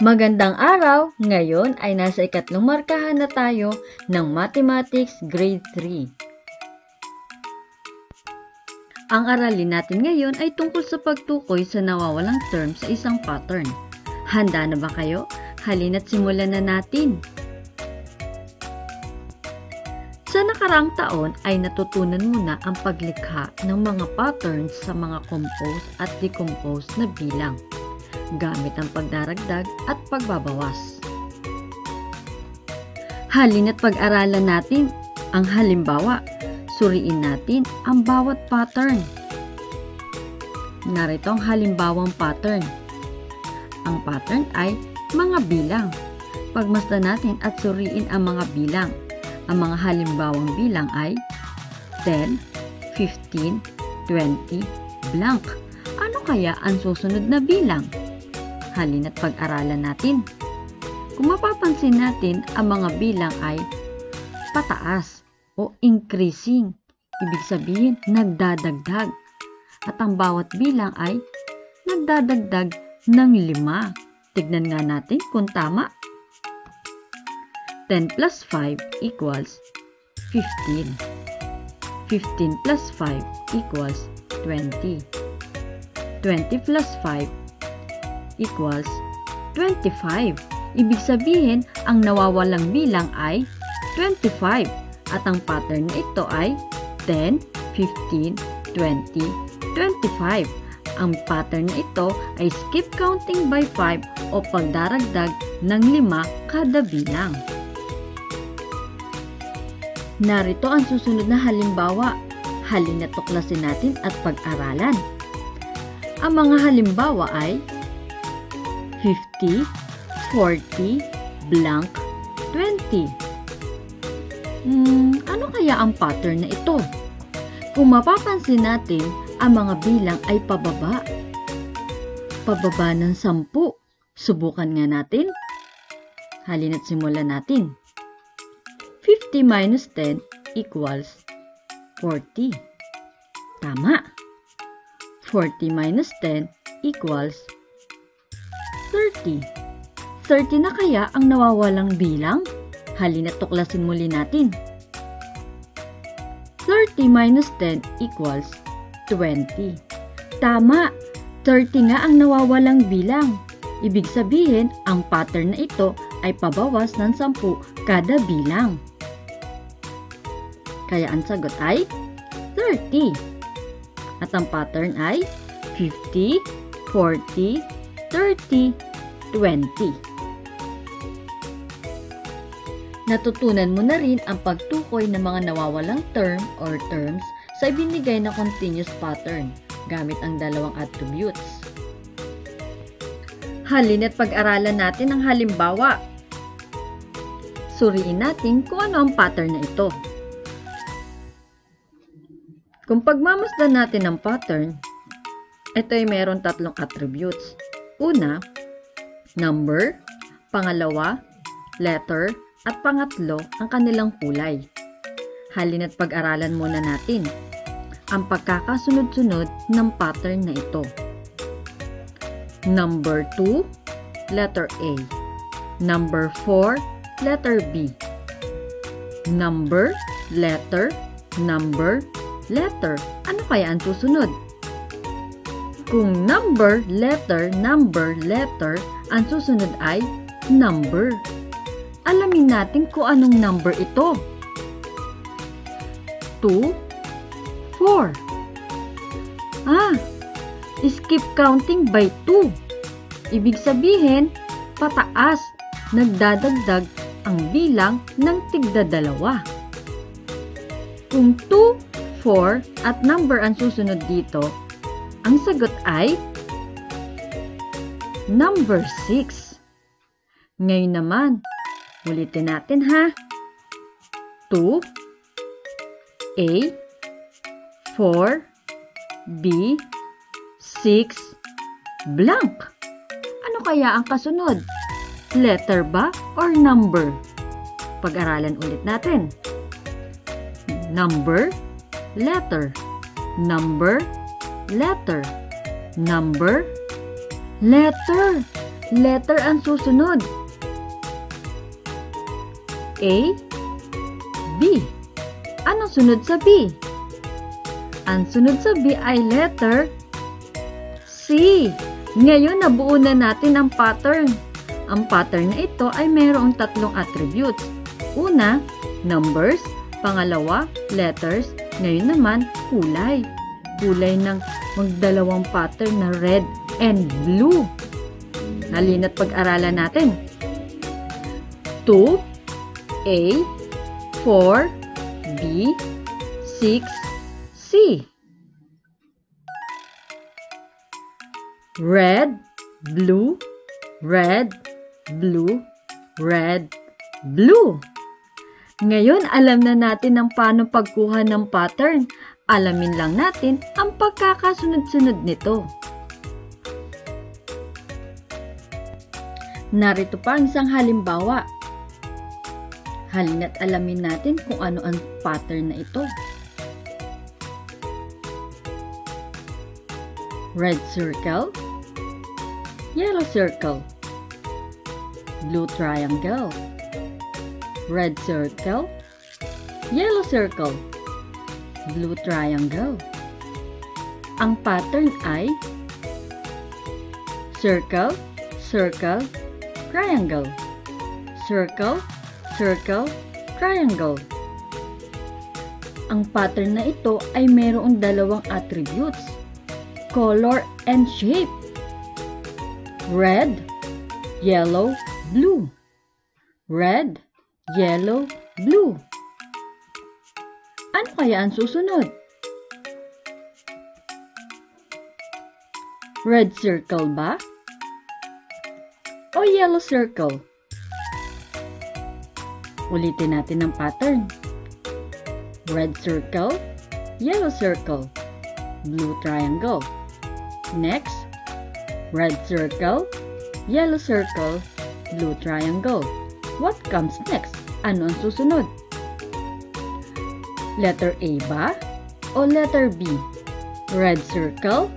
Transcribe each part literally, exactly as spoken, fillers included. Magandang araw! Ngayon ay nasa ikatlong markahan na tayo ng Mathematics Grade three. Ang aralin natin ngayon ay tungkol sa pagtukoy sa nawawalang term sa isang pattern. Handa na ba kayo? Halina't simulan na natin! Sa nakaraang taon ay natutunan mo na ang paglikha ng mga patterns sa mga compose at decompose na bilang, gamit ang pagdaragdag at pagbabawas. Halina't pag-aralan natin ang halimbawa. Suriin natin ang bawat pattern. Narito ang halimbawang pattern. Ang pattern ay mga bilang. Pagmasdan natin at suriin ang mga bilang. Ang mga halimbawang bilang ay ten, fifteen, twenty, blank. Ano kaya ang susunod na bilang? Halina't pag-aralan natin. Kung mapapansin natin, ang mga bilang ay pataas o increasing. Ibig sabihin, nagdadagdag. At ang bawat bilang ay nagdadagdag ng lima. Tignan nga natin kung tama. ten plus five equals fifteen. fifteen plus five equals twenty. twenty plus five equals twenty-five. Ibig sabihin, ang nawawalang bilang ay twenty-five at ang pattern nito ay ten, fifteen, twenty, twenty-five. Ang pattern nito ay skip counting by five o pagdaragdag ng lima kada bilang. Narito ang susunod na halimbawa. Halina tuklasin natin at pag-aralan. Ang mga halimbawa ay fifty, forty, blank, twenty. Hmm, ano kaya ang pattern na ito? Kung mapapansin natin, ang mga bilang ay pababa. Pababa ng sampu. Subukan nga natin. Halina't simulan natin. fifty minus ten equals forty. Tama. forty minus ten equals thirty. thirty na kaya ang nawawalang bilang? Halina't tuklasin muli natin. thirty minus ten equals twenty. Tama! thirty nga ang nawawalang bilang. Ibig sabihin, ang pattern na ito ay pabawas ng sampu kada bilang. Kaya ang sagot ay thirty. At ang pattern ay fifty, forty, thirty, twenty. Natutunan mo na rin ang pagtukoy ng mga nawawalang term or terms sa ibinigay na continuous pattern gamit ang dalawang attributes. Halina't pag-aralan natin ang halimbawa. Suriin natin kung ano ang pattern na ito. Kung pagmamasdan natin ang pattern, ito ay mayroon tatlong attributes. Una, number, pangalawa, letter, at pangatlo ang kanilang kulay. Halina't pag-aralan muna natin ang pagkakasunod-sunod ng pattern na ito. Number two, letter A. Number four, letter B. Number, letter, number, letter. Ano kaya ang susunod? Kung number, letter, number, letter, ang susunod ay number. Alamin natin kung anong number ito. two, four. Ah, skip counting by two. Ibig sabihin, pataas, nagdadagdag ang bilang ng tigdadalawa. Kung two, four at number ang susunod dito, ang sagot ay number six. Ngayon naman, ulitin natin ha. two, A, four, B, six, blank. Ano kaya ang kasunod? Letter ba or number? Pag-aralan ulit natin. Number, letter, number, letter, number, letter. letter ang susunod? A, B. Anong sunod sa B? Ang sunod sa B ay letter C. Ngayon, nabuo na natin ang pattern. Ang pattern na ito ay mayroong tatlong attributes. Una, numbers. Pangalawa, letters. Ngayon naman, kulay. Kulay ng magdalawang pattern na red and blue. Halina't pag-aralan natin. two A, four B, six C. Red, blue, red, blue, red, blue. Ngayon, alam na natin ang paano pagkuha ng pattern. Alamin lang natin ang pagkakasunod-sunod nito. Narito pa ang isang halimbawa. Halina't alamin natin kung ano ang pattern na ito. Red circle, yellow circle, blue triangle, red circle, yellow circle, blue triangle. Ang pattern ay circle, circle, triangle, circle, circle, triangle. Ang pattern na ito ay mayroong dalawang attributes, color and shape. Red, yellow, blue. Red, yellow, blue. Ano kaya ang susunod? Red circle ba? O yellow circle? Ulitin natin ang pattern. Red circle, yellow circle, blue triangle. Next, red circle, yellow circle, blue triangle. What comes next? Ano ang susunod? Letter A ba o letter B? Red circle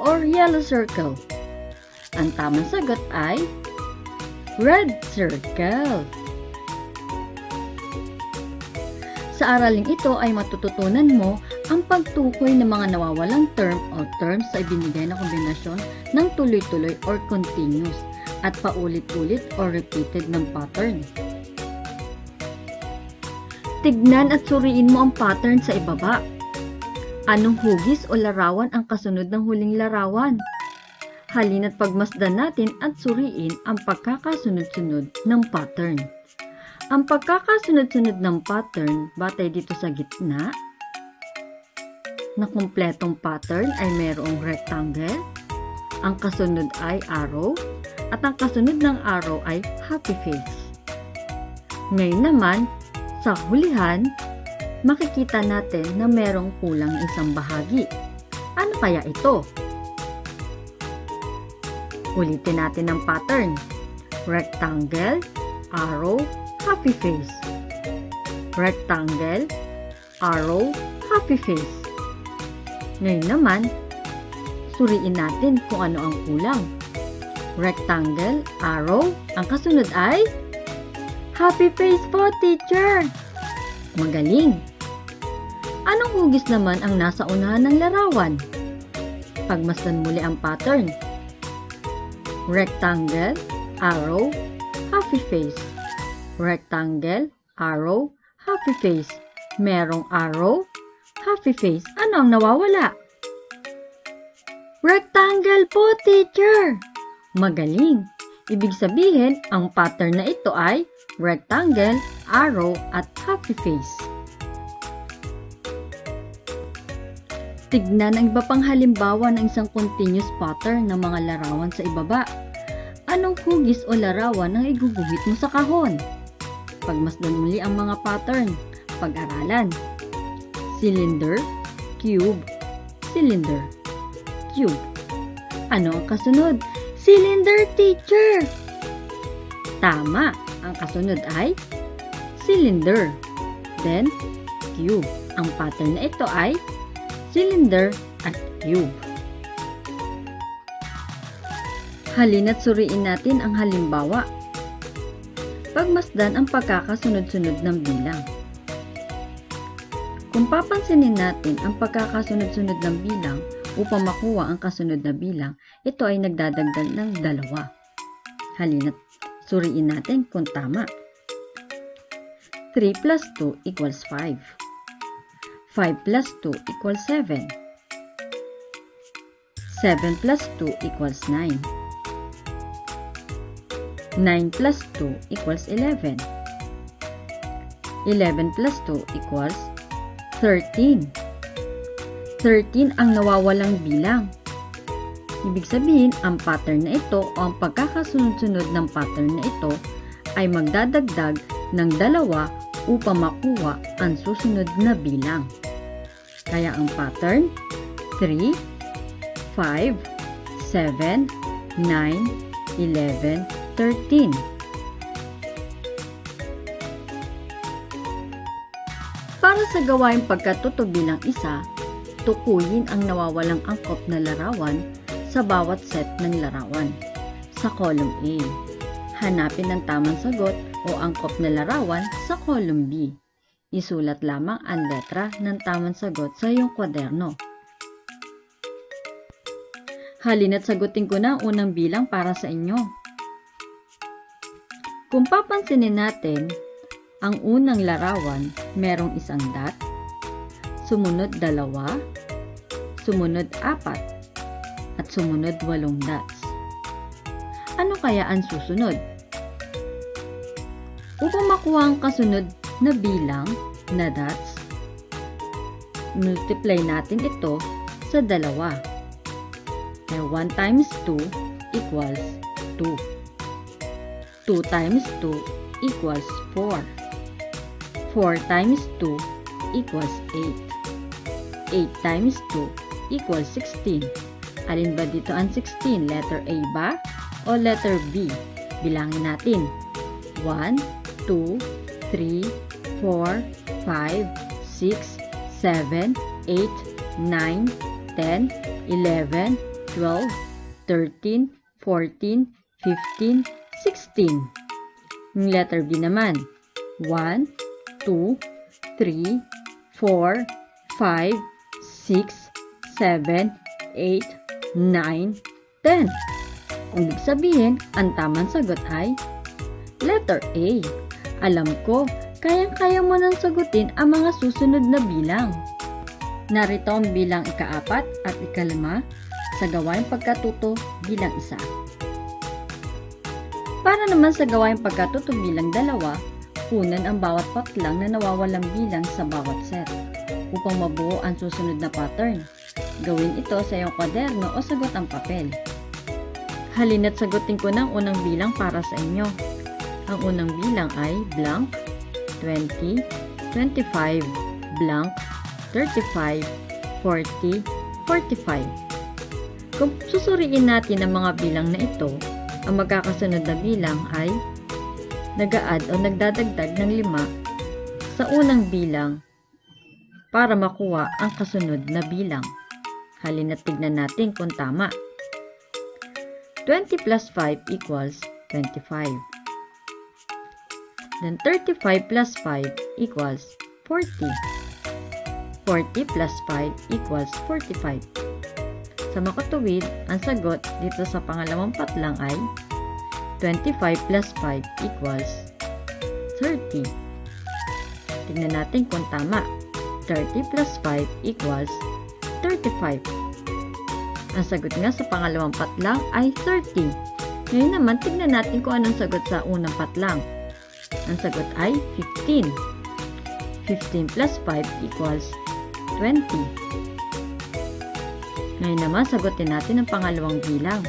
or yellow circle? Ang tamang sagot ay red circle. Sa araling ito ay matututunan mo ang pagtukoy ng mga nawawalang term o terms sa ibinigay na kombinasyon ng tuloy-tuloy or continuous at paulit-ulit or repeated ng pattern. Tignan at suriin mo ang pattern sa ibaba. Anong hugis o larawan ang kasunod ng huling larawan? Halina't pagmasdan natin at suriin ang pagkakasunod-sunod ng pattern. Ang pagkakasunod-sunod ng pattern batay dito sa gitna na kumpletong pattern ay mayroong rectangle, ang kasunod ay arrow, at ang kasunod ng arrow ay happy face. Ngayon naman, sa hulihan, makikita natin na mayroong kulang isang bahagi. Ano kaya ito? Ulitin natin ang pattern. Rectangle, arrow, happy face. Rectangle, arrow, happy face. Ngayon naman, suriin natin kung ano ang kulang. Rectangle, arrow, ang kasunod ay happy face po, teacher! Magaling! Anong hugis naman ang nasa unahan ng larawan? Pagmasdan muli ang pattern. Rectangle, arrow, happy face. Rectangle, arrow, happy face. Merong arrow, happy face. Ano ang nawawala? Rectangle po, teacher! Magaling! Ibig sabihin, ang pattern na ito ay rectangle, arrow, at happy face. Tignan ang iba pang halimbawa ng isang continuous pattern ng mga larawan sa ibaba. Anong hugis o larawan ang iguguhit mo sa kahon? Pagmasdan muli ang mga pattern. Pag-aralan. Cylinder, cube, cylinder, cube. Ano ang kasunod? Cylinder, teacher! Tama! Ang kasunod ay cylinder, then cube. Ang pattern na ito ay cylinder at cube. Halina't suriin natin ang halimbawa. Pagmasdan ang pagkakasunod-sunod ng bilang. Kung papansinin natin ang pagkakasunod-sunod ng bilang upang makuha ang kasunod na bilang, ito ay nagdadagdag ng dalawa. Halina't suriin natin kung tama. three plus two equals five. five plus two equals seven. seven plus two equals nine. nine plus two equals eleven. eleven plus two equals thirteen. thirteen ang nawawalang bilang. Ibig sabihin, ang pattern na ito o ang pagkakasunod-sunod ng pattern na ito ay magdadagdag ng dalawa upang makuha ang susunod na bilang. Kaya ang pattern three, five, seven, nine, eleven, thirteen. Para sa gawain pagkatuto bilang isa, tukuyin ang nawawalang angkop na larawan sa bawat set ng larawan. Sa column A, hanapin ang tamang sagot o angkop na larawan sa column B. Isulat lamang ang letra ng tamang sagot sa iyong kwaderno. Halina't sagutin ko na ang unang bilang para sa inyo. Kung papansinin natin, ang unang larawan merong isang dot, sumunod dalawa, sumunod apat, at sumunod walong dots. Ano kaya ang susunod? Upang makuha ang kasunod na bilang na dots, multiply natin ito sa dalawa. Kaya one times two equals two. two times two equals four. four times two equals eight. eight times two equals sixteen. Alin ba dito ang sixteen? Letter A ba o letter B? Bilangin natin. one, two, three, four, five, six, seven, eight, nine, ten, eleven, twelve, thirteen, fourteen, fifteen, sixteen. Yung letter B naman, one, two, three, four, five, six, seven, eight, nine, ten. Ibig sabihin, ang tamang sagot ay letter A. Alam ko, kayang-kaya mo nang sagutin ang mga susunod na bilang. Narito ang bilang ikaapat at ikalima sa gawain pagkatuto bilang isa. Para naman sa gawain pagkatuto bilang dalawa, kunan ang bawat patlang na nawawalang bilang sa bawat set upang mabuo ang susunod na pattern. Gawin ito sa iyong kwaderno o sagot ang papel. Halina't sagutin ko ng unang bilang para sa inyo. Ang unang bilang ay blank, twenty, twenty-five, blank, thirty-five, forty, forty-five. Kung susuriin natin ang mga bilang na ito, ang magkakasunod na bilang ay nag-a-add o nagdadagdag ng lima sa unang bilang para makuha ang kasunod na bilang. Halina't tignan natin kung tama. twenty plus five equals twenty-five. Then thirty-five plus five equals forty. forty plus five equals forty-five. Sa makatuwid, ang sagot dito sa pangalawang patlang ay twenty-five plus five equals thirty. Tingnan natin kung tama. thirty plus five equals thirty-five. Ang sagot nga sa pangalawang patlang ay thirty. Ngayon naman, tingnan natin kung anong sagot sa unang patlang. Ang sagot ay fifteen. fifteen plus five equals twenty. Ngayon naman, sagutin natin ang pangalawang bilang.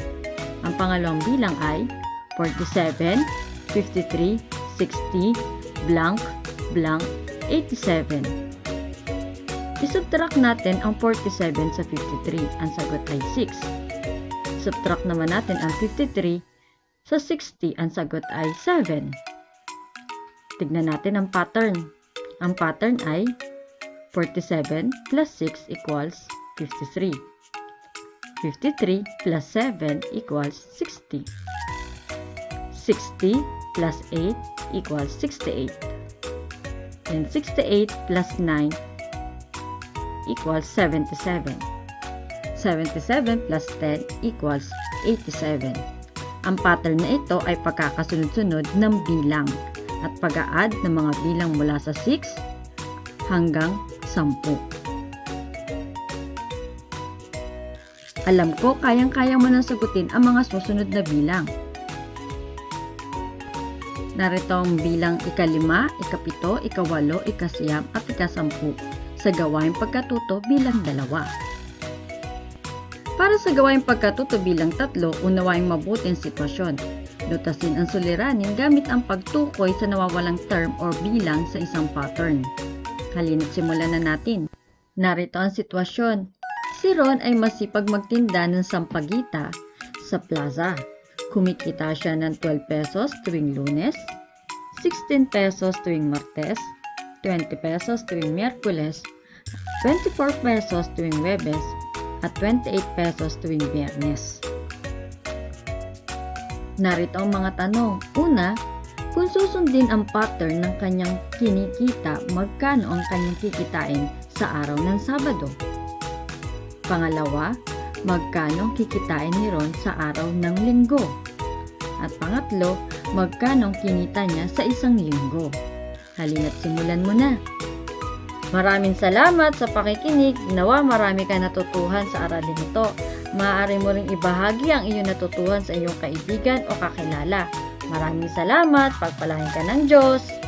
Ang pangalawang bilang ay forty-seven, fifty-three, sixty, blank, blank, eighty-seven. Isubtract natin ang forty-seven sa fifty-three. Ang sagot ay six. Subtract naman natin ang fifty-three sa sixty. Ang sagot ay seven. Tignan natin ang pattern. Ang pattern ay forty-seven plus six equals fifty-three. fifty-three plus seven equals sixty. sixty plus eight equals sixty-eight. And sixty-eight plus nine equals seventy-seven. seventy-seven plus ten equals eighty-seven. Ang pattern na ito ay pagkakasunod-sunod ng bilang at pag-a-add ng mga bilang mula sa six hanggang ten. Alam ko, kayang-kaya mo nang sagutin ang mga susunod na bilang. Narito ang bilang ikalima, ikapito, ikawalo, ikasiyam, at ikasampu sa gawaing pagkatuto bilang dalawa. Para sa gawaing pagkatuto bilang tatlo, unawain mabuti ang sitwasyon. Lutasin ang suliranin gamit ang pagtukoy sa nawawalang term o bilang sa isang pattern. Halina't simulan na natin. Narito ang sitwasyon. Si Ron ay masipag magtinda ng sampagita sa plaza. Kumikita siya ng twelve pesos tuwing Lunes, sixteen pesos tuwing Martes, twenty pesos tuwing Miyerkules, twenty-four pesos tuwing Huwebes, at twenty-eight pesos tuwing Biyernes. Narito ang mga tanong. Una, kung susundin ang pattern ng kanyang kinikita, magkano ang kanyang kikitain sa araw ng Sabado? Pangalawa, magkano ang kikitain ni Ron sa araw ng Linggo? At pangatlo, magkano ang kinita niya sa isang linggo? Halina't simulan mo na. Maraming salamat sa pakikinig. Nawa marami ka natutuhan sa aralin ito. Maaari mo ring ibahagi ang iyong natutuhan sa iyong kaibigan o kakilala. Maraming salamat. Pagpalain ka ng Diyos.